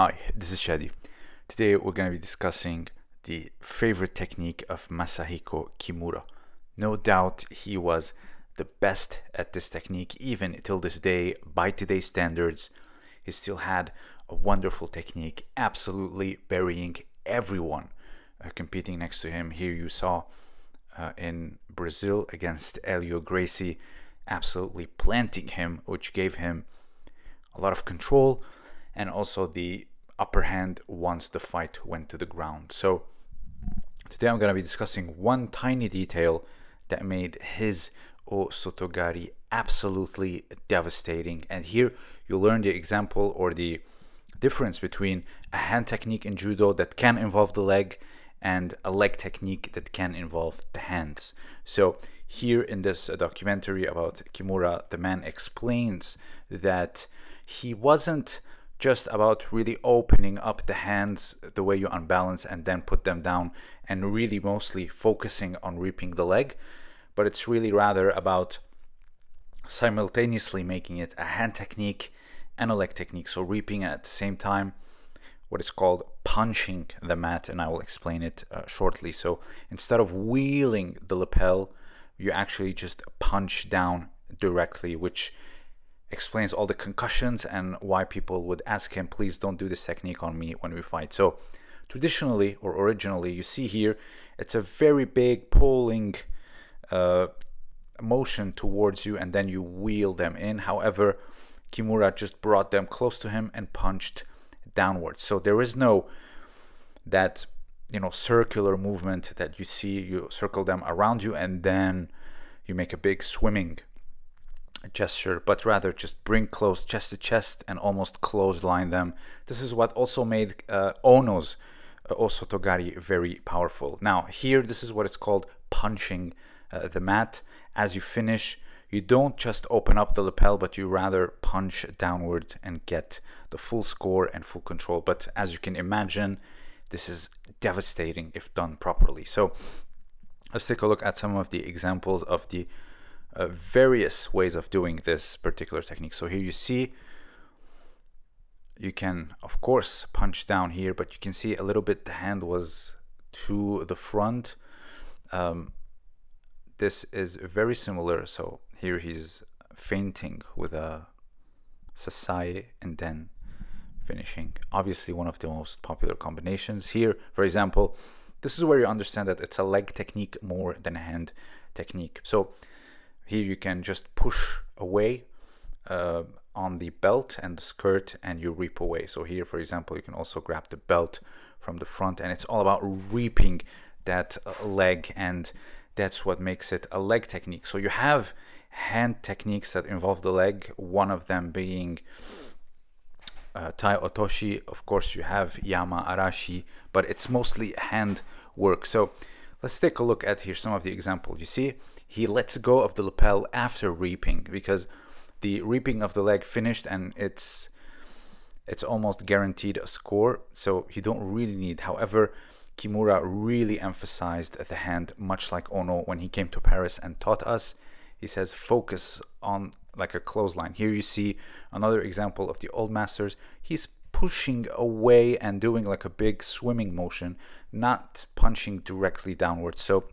Hi, this is Chadi. Today we're going to be discussing the favorite technique of Masahiko Kimura. No doubt he was the best at this technique even till this day. By today's standards, he still had a wonderful technique, absolutely burying everyone competing next to him. Here you saw in Brazil against Elio Gracie, absolutely planting him, which gave him a lot of control and also the upper hand once the fight went to the ground. So today I'm going to be discussing one tiny detail that made his O Soto Gari absolutely devastating. And here you learn the example or the difference between a hand technique in judo that can involve the leg and a leg technique that can involve the hands. So here in this documentary about Kimura, the man explains that he wasn't just about really opening up the hands the way you unbalance and then put them down and really mostly focusing on reaping the leg, but it's really rather about simultaneously making it a hand technique and a leg technique, so reaping at the same time, what is called punching the mat, and I will explain it shortly. So instead of wheeling the lapel, you actually just punch down directly, which explains all the concussions and why people would ask him, please don't do this technique on me when we fight. So traditionally or originally, you see here, it's a very big pulling motion towards you and then you wheel them in. However, Kimura just brought them close to him and punched downwards. So there is no that, you know, circular movement that you see, you circle them around you and then you make a big swimming gesture, but rather just bring close chest to chest and almost clothesline them. This is what also made Ono's O Soto Gari very powerful. Now here, this is what it's called punching the mat. As you finish, you don't just open up the lapel, but you rather punch downward and get the full score and full control. But as you can imagine, this is devastating if done properly. So let's take a look at some of the examples of the various ways of doing this particular technique. So here you see, you can of course punch down here, but you can see a little bit the hand was to the front. This is very similar. So here he's feinting with a sasai and then finishing. Obviously one of the most popular combinations here, for example. This is where you understand that it's a leg technique more than a hand technique. So here you can just push away on the belt and the skirt and you reap away. So here, for example, you can also grab the belt from the front, and it's all about reaping that leg, and that's what makes it a leg technique. So you have hand techniques that involve the leg, one of them being Tai Otoshi. Of course, you have Yama Arashi, but it's mostly hand work. So let's take a look at here some of the examples. You see, he lets go of the lapel after reaping, because the reaping of the leg finished and it's almost guaranteed a score, so you don't really need. However, Kimura really emphasized the hand, much like Ono when he came to Paris and taught us. He says focus on like a clothesline. Here you see another example of the old masters. He's pushing away and doing like a big swimming motion, not punching directly downwards. So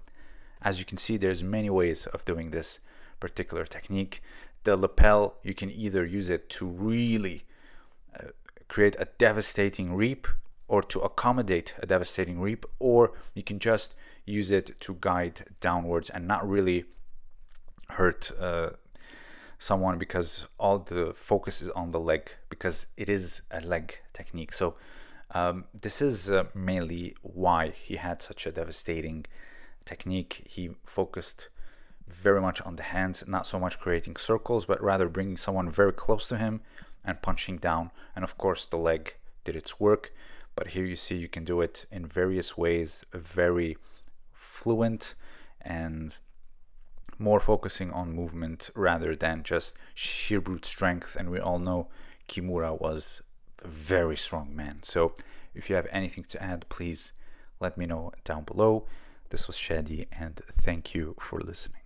as you can see, there's many ways of doing this particular technique. The lapel, you can either use it to really create a devastating reap, or to accommodate a devastating reap, or you can just use it to guide downwards and not really hurt someone, because all the focus is on the leg, because it is a leg technique. So this is mainly why he had such a devastating technique. He focused very much on the hands, not so much creating circles, but rather bringing someone very close to him and punching down. And of course the leg did its work, but here you see you can do it in various ways, very fluent and more focusing on movement rather than just sheer brute strength. And we all know Kimura was a very strong man. So if you have anything to add, please let me know down below. This was Chadi, and thank you for listening.